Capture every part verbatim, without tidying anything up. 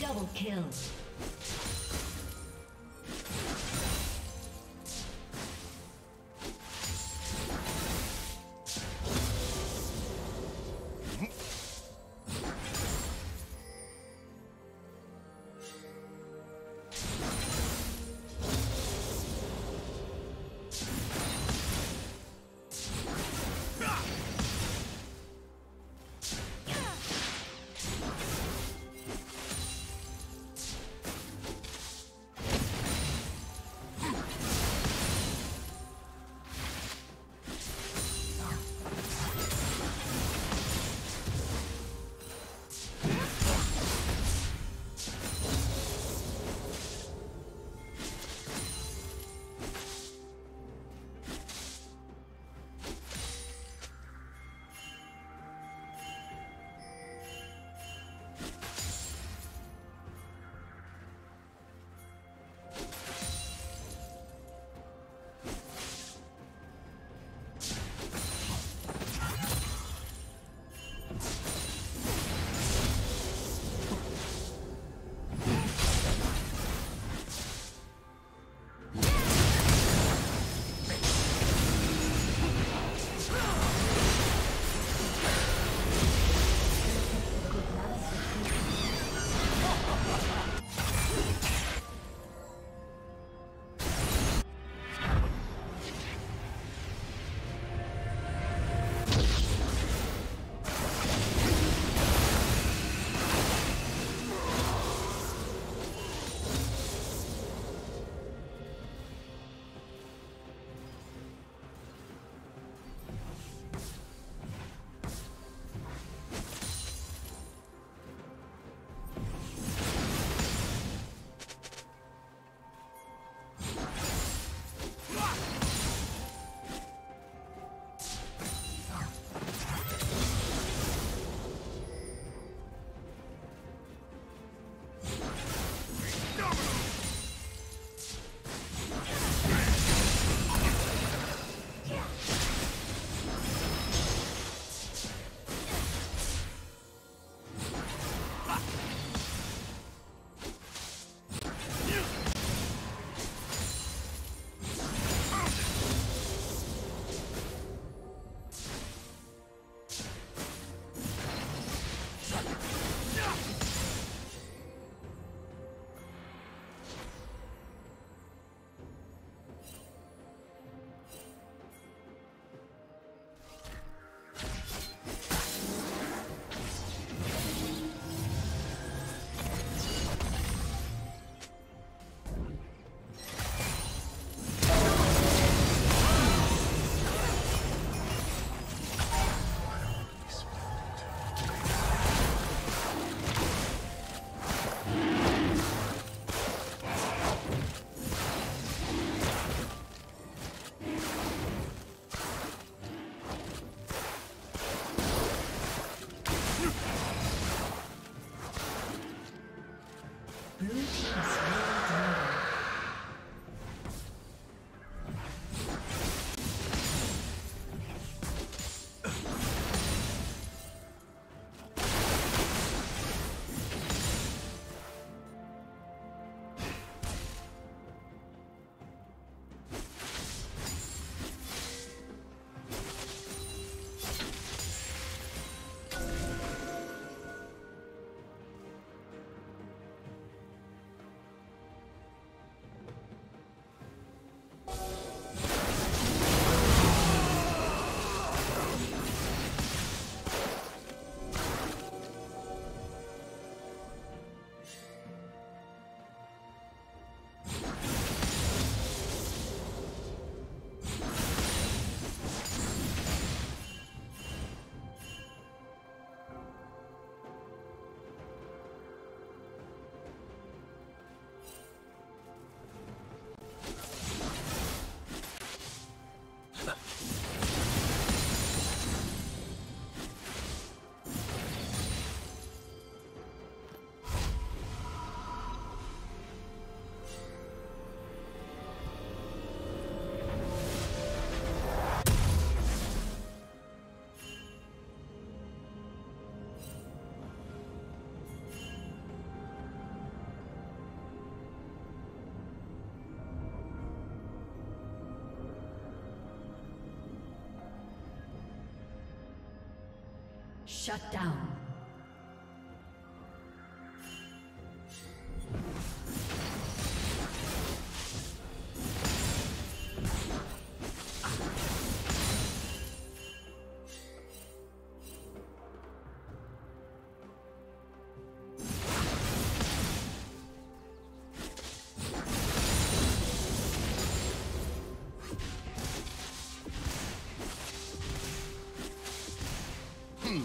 Double kill. Shut down. Hmm.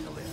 on the list.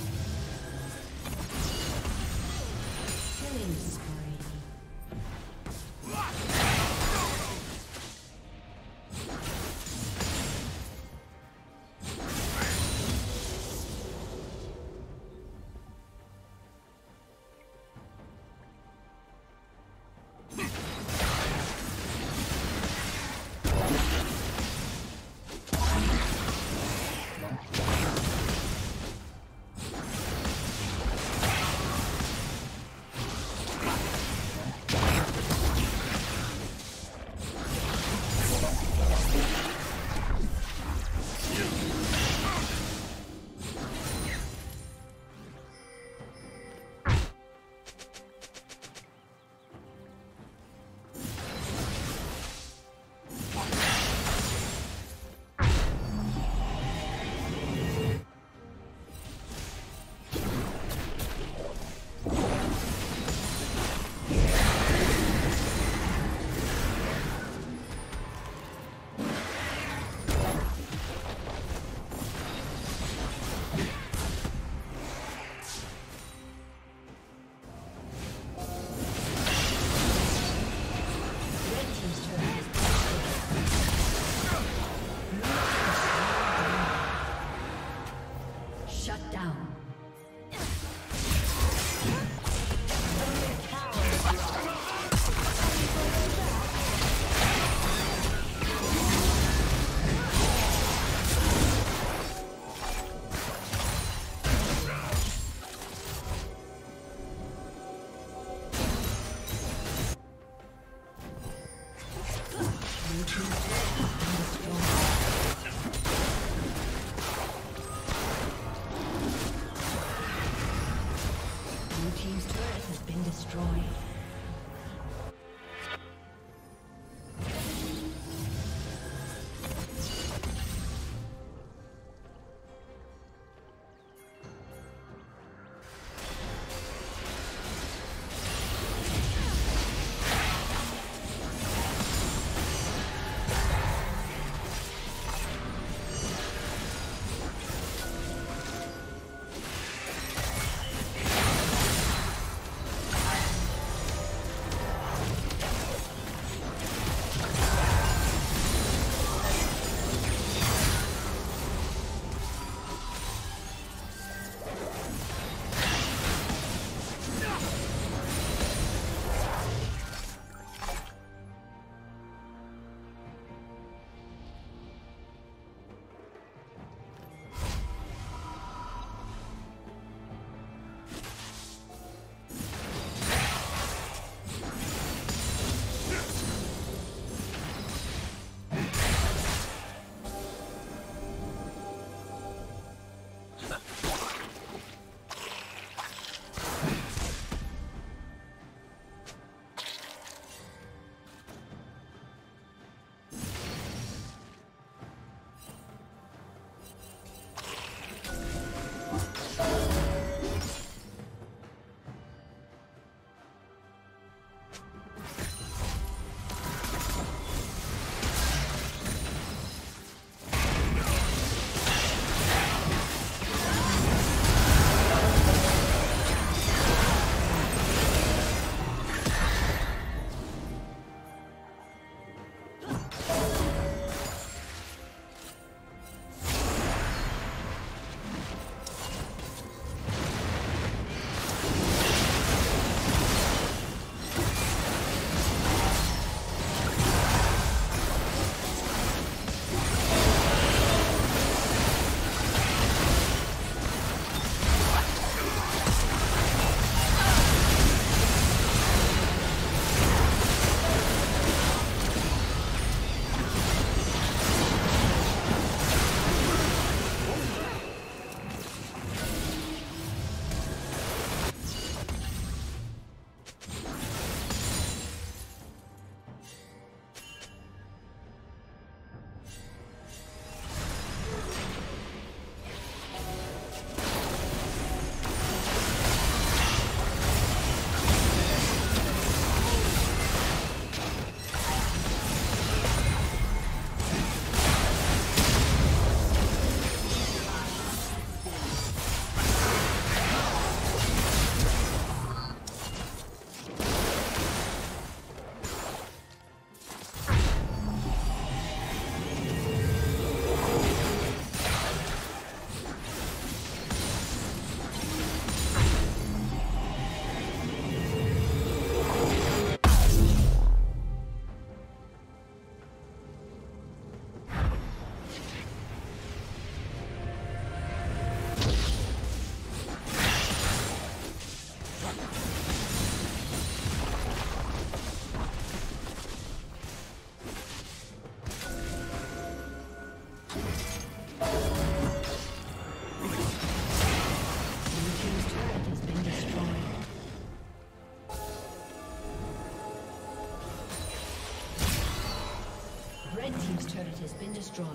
turret has been destroyed.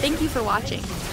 Thank you for watching.